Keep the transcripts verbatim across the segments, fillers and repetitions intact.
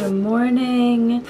Good morning.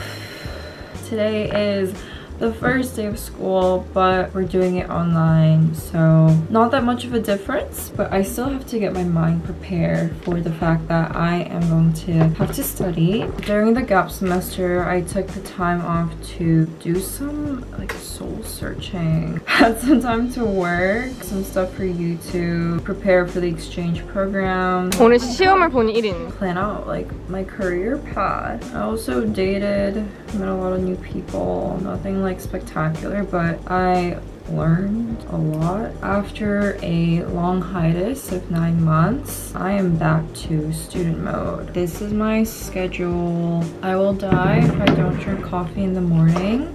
Today is the first day of school, but we're doing it online, so not that much of a difference, but I still have to get my mind prepared for the fact that I am going to have to study. During the gap semester, I took the time off to do some like soul searching, had some time to work, some stuff for YouTube, prepare for the exchange program, plan out like my career path. I also dated, met a lot of new people, nothing like Like spectacular, but I learned a lot. After a long hiatus of nine months, I am back to student mode. This is my schedule. I will die if I don't drink coffee in the morning.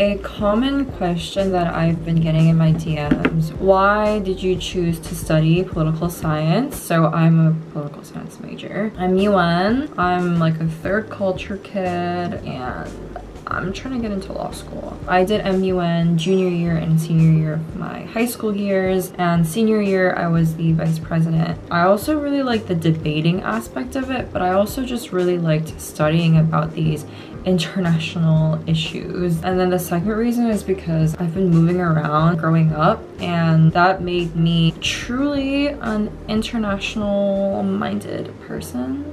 A common question that I've been getting in my D Ms, why did you choose to study political science? So I'm a political science major. I'm M U N. I'm like a third culture kid and I'm trying to get into law school. I did M U N junior year and senior year of my high school years, and senior year I was the vice president. I also really liked the debating aspect of it, but I also just really liked studying about these international issues. And then the second reason is because I've been moving around growing up, and that made me truly an international-minded person.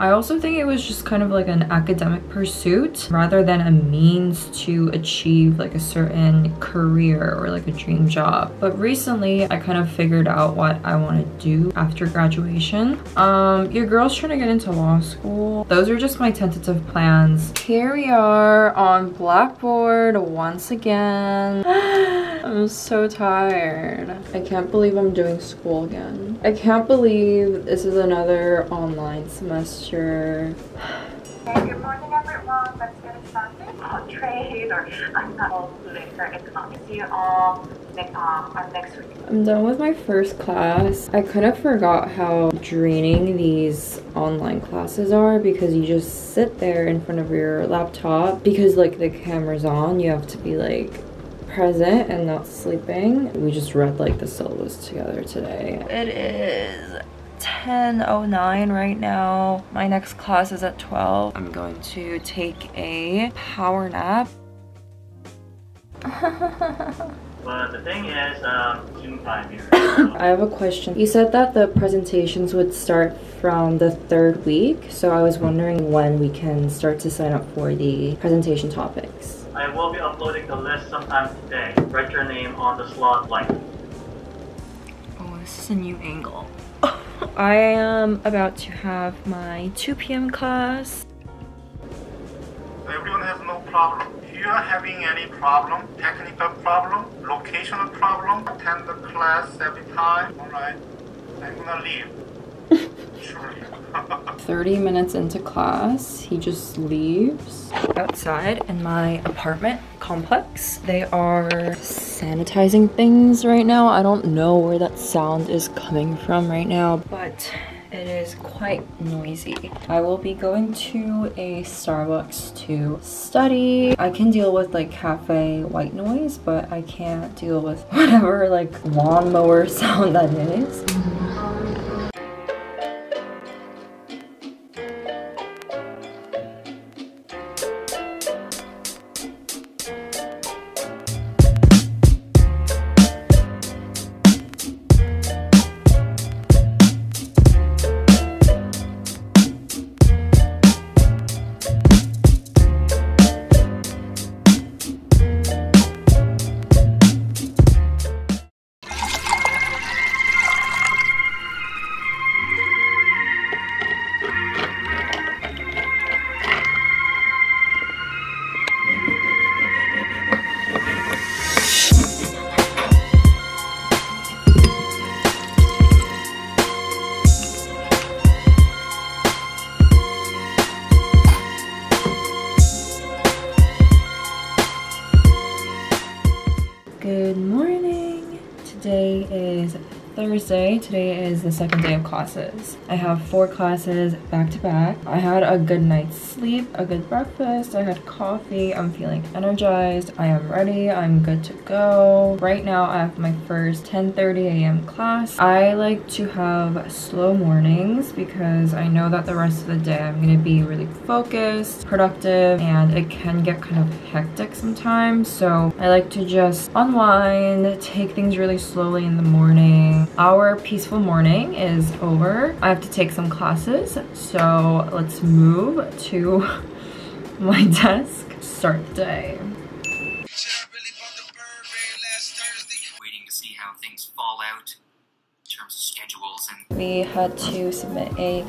I also think it was just kind of like an academic pursuit rather than a means to achieve like a certain career or like a dream job. But recently I kind of figured out what I want to do after graduation. Um, your girl's trying to get into law school. Those are just my tentative plans. Here we are on Blackboard once again. I'm so tired. I can't believe I'm doing school again. I can't believe this is another online semester. Sure. Okay, good morning everyone. Let's get started on trade or later economics. See you all next, um, next week. I'm done with my first class. I kind of forgot how draining these online classes are because you just sit there in front of your laptop because like the camera's on. You have to be like present and not sleeping. We just read like the syllabus together today. It is ten oh nine right now. My next class is at twelve. I'm going to take a power nap. Well, the thing is, um, June fifth here. I have a question. You said that the presentations would start from the third week, so I was wondering when we can start to sign up for the presentation topics. I will be uploading the list sometime today. Write your name on the slot blank. Oh, this is a new angle. I am about to have my two p m class. Everyone has no problem. If you are having any problem, technical problem, locational problem, attend the class every time. Alright, I'm gonna leave. Surely. thirty minutes into class, he just leaves. Outside in my apartment complex, they are sanitizing things right now. I don't know where that sound is coming from right now, but it is quite noisy. I will be going to a Starbucks to study. I can deal with like cafe white noise, but I can't deal with whatever like lawnmower sound that is. Good morning. Today is Thursday. Today is the second day of classes. I have four classes back to back. I had a good night's sleep, a good breakfast, I had coffee, I'm feeling energized, I am ready, I'm good to go. Right now I have my first ten thirty a m class. I like to have slow mornings because I know that the rest of the day I'm gonna be really focused, productive, and it can get kind of hectic sometimes. So I like to just unwind, take things really slowly in the morning. Our peaceful morning is over. I have to take some classes, so let's move to my desk, start the day. Waiting to see how things fall out in terms of schedules, and we had to submit a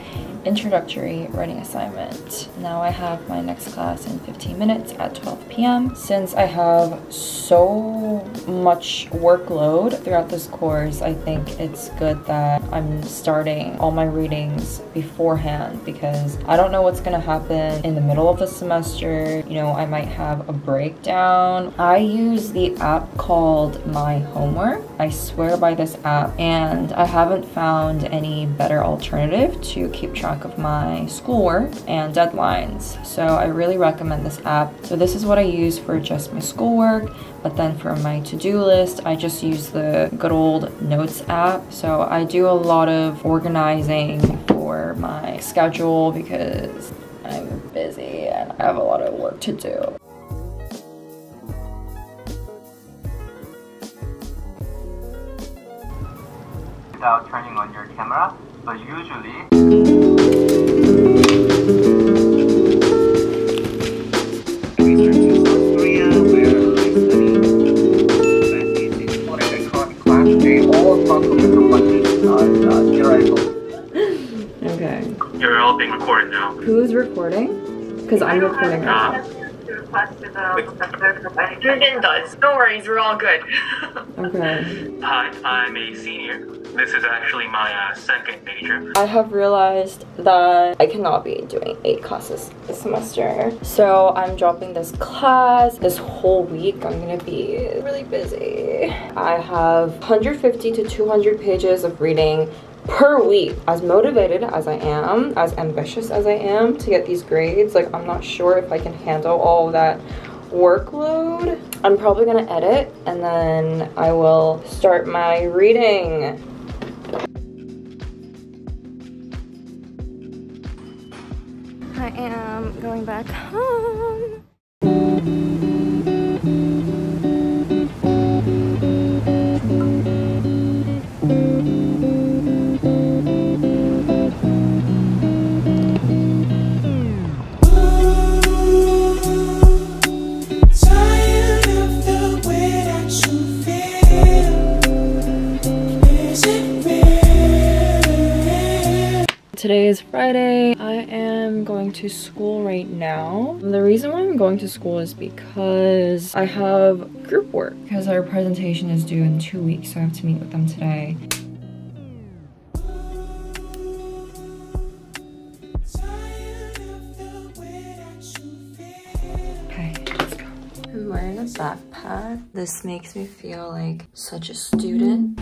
introductory writing assignment. Now I have my next class in fifteen minutes at twelve p m Since I have so much workload throughout this course, I think it's good that I'm starting all my readings beforehand because I don't know what's gonna happen in the middle of the semester. You know, I might have a breakdown. I use the app called My Homework. I swear by this app, and I haven't found any better alternative to keep track of my schoolwork and deadlines, so I really recommend this app. So this is what I use for just my schoolwork, but then for my to-do list I just use the good old notes app. So I do a lot of organizing for my schedule because I'm busy and I have a lot of work to do. Without turning on your camera, but usually okay. You're all being recorded now. Who's recording? Because I'm recording now. Jordan does. No worries, we're all good. Okay. Hi, I'm a senior. This is actually my uh, second major. I have realized that I cannot be doing eight classes this semester. So I'm dropping this class. This whole week I'm gonna be really busy. I have one hundred fifty to two hundred pages of reading per week. As motivated as I am, as ambitious as I am to get these grades, like I'm not sure if I can handle all that workload. I'm probably gonna edit and then I will start my reading. I am going back home. Today is Friday. I am going to school right now. The reason why I'm going to school is because I have group work because our presentation is due in two weeks, so I have to meet with them today. Okay, I'm wearing a backpack. This makes me feel like such a student.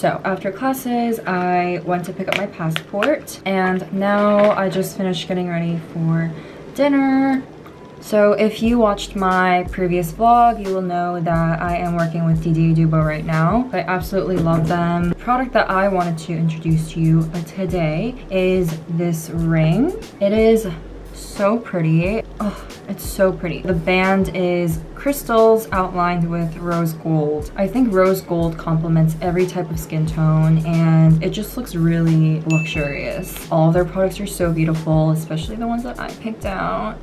So after classes, I went to pick up my passport, and now I just finished getting ready for dinner. So if you watched my previous vlog, you will know that I am working with Didier Dubot right now. I absolutely love them. The product that I wanted to introduce to you today is this ring. It is so pretty. Oh, it's so pretty. The band is crystals outlined with rose gold. I think rose gold complements every type of skin tone, and it just looks really luxurious. All their products are so beautiful, especially the ones that I picked out.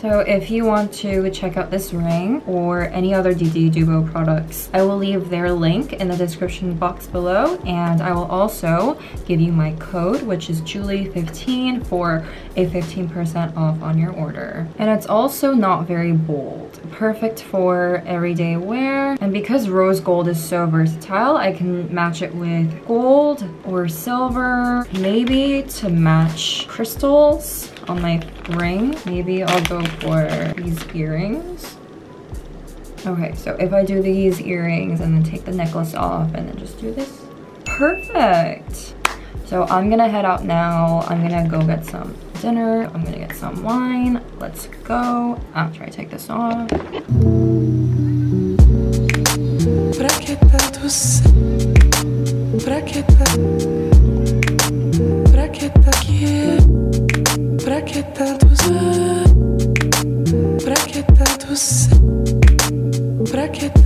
So if you want to check out this ring or any other Didier Dubot products, I will leave their link in the description box below, and I will also give you my code, which is Julie fifteen, for a fifteen percent off on your order. And it's also not very bold, perfect for everyday wear, and because rose gold is so versatile, I can match it with gold or silver, maybe to match crystals on my ring. Maybe I'll go for these earrings. Okay, so if I do these earrings and then take the necklace off and then just do this, perfect. So I'm gonna head out now. I'm gonna go get some dinner. I'm gonna get some wine. Let's go after I take this off. Braquetados, braquetados.